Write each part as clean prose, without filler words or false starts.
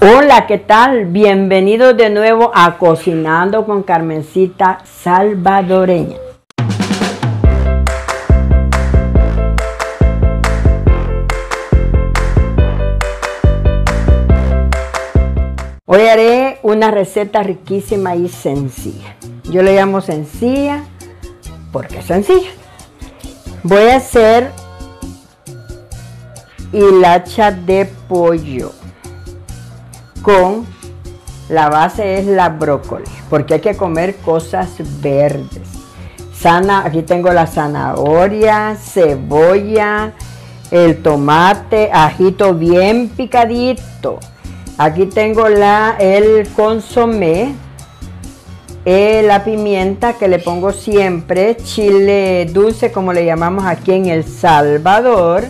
Hola, ¿qué tal? Bienvenidos de nuevo a Cocinando con Carmencita Salvadoreña. Hoy haré una receta riquísima y sencilla. Yo le llamo sencilla porque es sencilla. Voy a hacer hilacha de pollo. Con la base es la brócoli, porque hay que comer cosas verdes. Aquí tengo la zanahoria, cebolla, el tomate, ajito bien picadito. Aquí tengo el consomé, la pimienta que le pongo siempre, chile dulce como le llamamos aquí en El Salvador.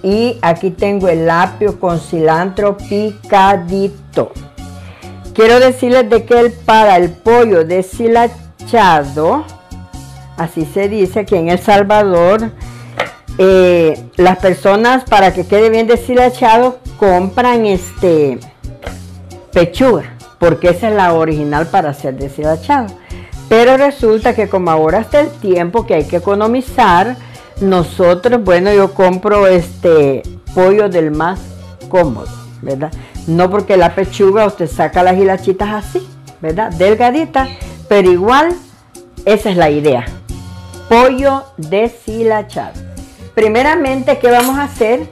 Y aquí tengo el apio con cilantro picadito. Quiero decirles de que para el pollo deshilachado, así se dice aquí en El Salvador, las personas para que quede bien deshilachado compran pechuga, porque esa es la original para ser deshilachado. Pero resulta que como ahora está el tiempo que hay que economizar, nosotros, bueno, yo compro pollo del más cómodo, ¿verdad? No, porque la pechuga usted saca las hilachitas así, ¿verdad? Delgaditas, pero igual esa es la idea. Pollo deshilachado. Primeramente, ¿qué vamos a hacer?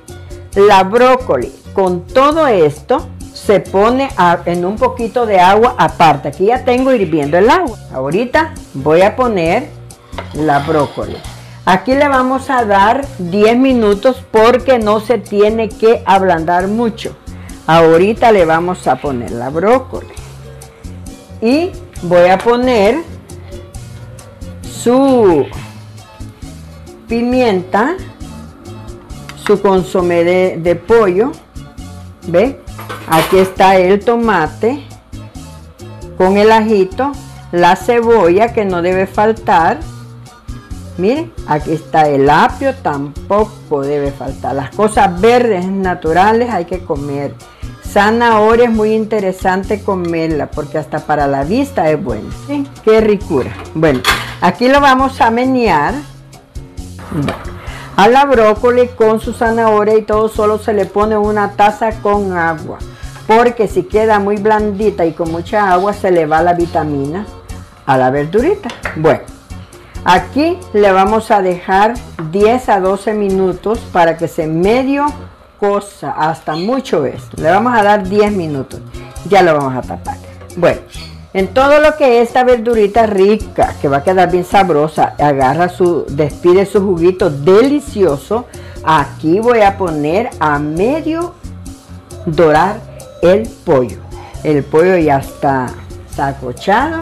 La brócoli. Con todo esto se pone en un poquito de agua aparte. Aquí ya tengo hirviendo el agua. Ahorita voy a poner la brócoli. Aquí le vamos a dar 10 minutos porque no se tiene que ablandar mucho. Ahorita le vamos a poner la brócoli. Y voy a poner su pimienta, su consomé de pollo. ¿Ve? Aquí está el tomate con el ajito, la cebolla que no debe faltar. Miren, aquí está el apio, tampoco debe faltar. Las cosas verdes naturales hay que comer. Zanahoria es muy interesante comerla porque hasta para la vista es buena. ¿Sí? ¡Qué ricura! Bueno, aquí lo vamos a menear a la brócoli con su zanahoria y todo. Solo se le pone una taza con agua porque si queda muy blandita y con mucha agua se le va la vitamina a la verdurita. Bueno. Aquí le vamos a dejar 10 a 12 minutos para que se medio cosa, hasta mucho esto. Le vamos a dar 10 minutos. Ya lo vamos a tapar. Bueno, en todo lo que esta verdurita rica, que va a quedar bien sabrosa, despide su juguito delicioso. Aquí voy a poner a medio dorar el pollo. El pollo ya está sacochado.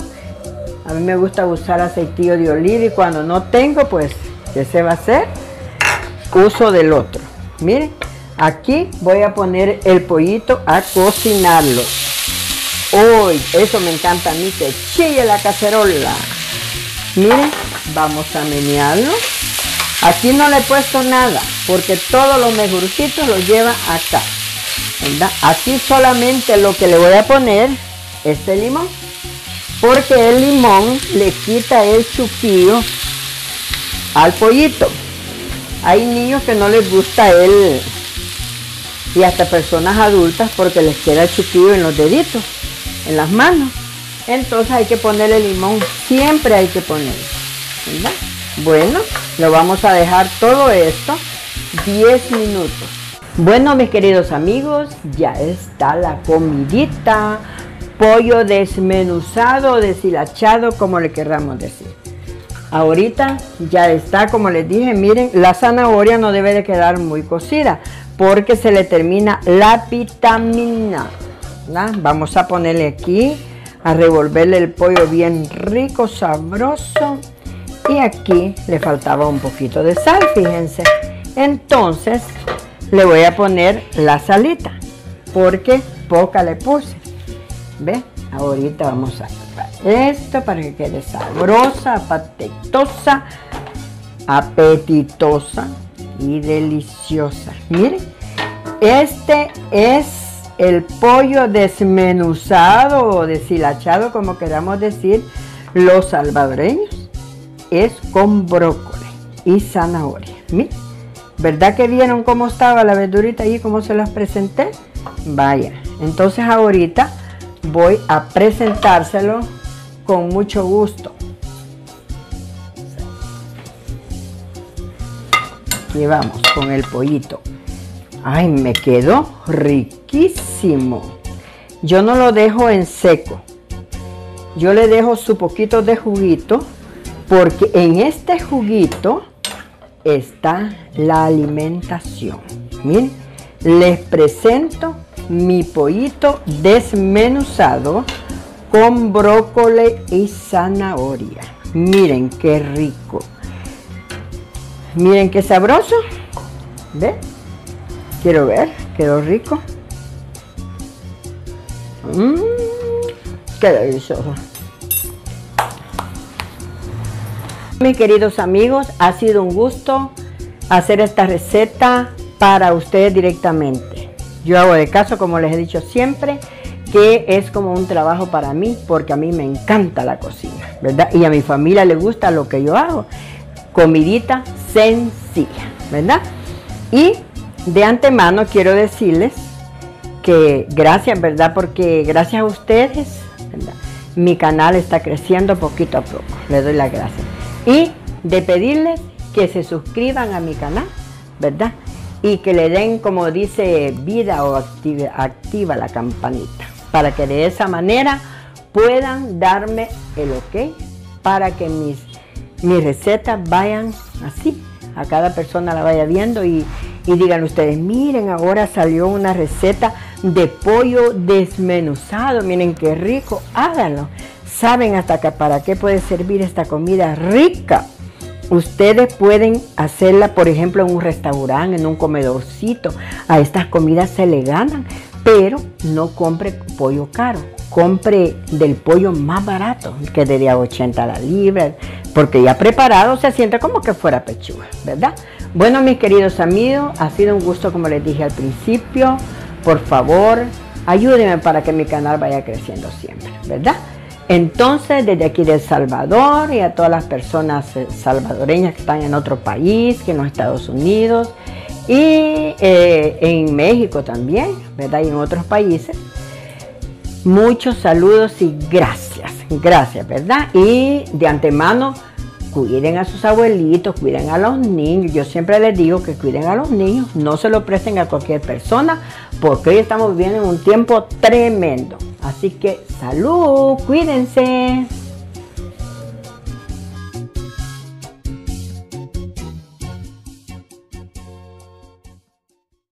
A mí me gusta usar aceitillo de oliva y cuando no tengo, pues, ¿qué se va a hacer? Uso del otro. Miren, aquí voy a poner el pollito a cocinarlo. ¡Uy! Eso me encanta a mí, que chille la cacerola. Miren, vamos a menearlo. Aquí no le he puesto nada, porque todos los mejorcitos los lleva acá. ¿Verdad? Aquí solamente lo que le voy a poner es el limón. Porque el limón le quita el chupillo al pollito. Hay niños que no les gusta él y hasta personas adultas porque les queda el chupillo en los deditos, en las manos. Entonces hay que ponerle limón, siempre hay que ponerlo, ¿verdad? Bueno, lo vamos a dejar todo esto 10 minutos. Bueno, mis queridos amigos, ya está la comidita. Pollo desmenuzado, deshilachado, como le querramos decir. Ahorita ya está, como les dije, miren, la zanahoria no debe de quedar muy cocida porque se le termina la vitamina, ¿verdad? Vamos a ponerle aquí, a revolverle el pollo bien rico, sabroso. Y aquí le faltaba un poquito de sal, fíjense. Entonces le voy a poner la salita porque poca le puse. ¿Ve? Ahorita vamos a preparar esto para que quede sabrosa, apetitosa, y deliciosa. Miren, este es el pollo desmenuzado o deshilachado, como queramos decir, los salvadoreños, es con brócoli y zanahoria. Miren, ¿verdad que vieron cómo estaba la verdurita y cómo se las presenté? Vaya, entonces ahorita voy a presentárselo con mucho gusto. Y vamos con el pollito. Ay, me quedó riquísimo. Yo no lo dejo en seco. Yo le dejo su poquito de juguito, porque en este juguito está la alimentación. Miren, les presento mi pollito desmenuzado con brócoli y zanahoria. Miren qué rico. Miren qué sabroso. ¿Ve? Quiero ver, quedó rico. Qué delicioso. Mis queridos amigos, ha sido un gusto hacer esta receta para ustedes directamente. Yo hago de caso, como les he dicho siempre, que es como un trabajo para mí, porque a mí me encanta la cocina, ¿verdad? Y a mi familia le gusta lo que yo hago. Comidita sencilla, ¿verdad? Y de antemano quiero decirles que gracias, ¿verdad? Porque gracias a ustedes, ¿verdad?, mi canal está creciendo poquito a poco. Les doy las gracias. Y de pedirles que se suscriban a mi canal, ¿verdad? Y que le den, como dice, vida o activa la campanita, para que de esa manera puedan darme el ok para que mis recetas vayan así, a cada persona la vaya viendo y digan ustedes, miren, ahora salió una receta de pollo desmenuzado, miren qué rico, háganlo. Saben hasta que para qué puede servir esta comida rica. Ustedes pueden hacerla, por ejemplo, en un restaurante, en un comedorcito. A estas comidas se le ganan, pero no compre pollo caro. Compre del pollo más barato, que de $80 la libra, porque ya preparado se siente como que fuera pechuga, ¿verdad? Bueno, mis queridos amigos, ha sido un gusto, como les dije al principio. Por favor, ayúdenme para que mi canal vaya creciendo siempre, ¿verdad? Entonces, desde aquí de El Salvador y a todas las personas salvadoreñas que están en otro país, que en los Estados Unidos y en México también, ¿verdad? Y en otros países, muchos saludos y gracias, gracias, ¿verdad? Y de antemano, cuiden a sus abuelitos, cuiden a los niños. Yo siempre les digo que cuiden a los niños, no se lo presten a cualquier persona, porque hoy estamos viviendo en un tiempo tremendo. Así que salud, cuídense.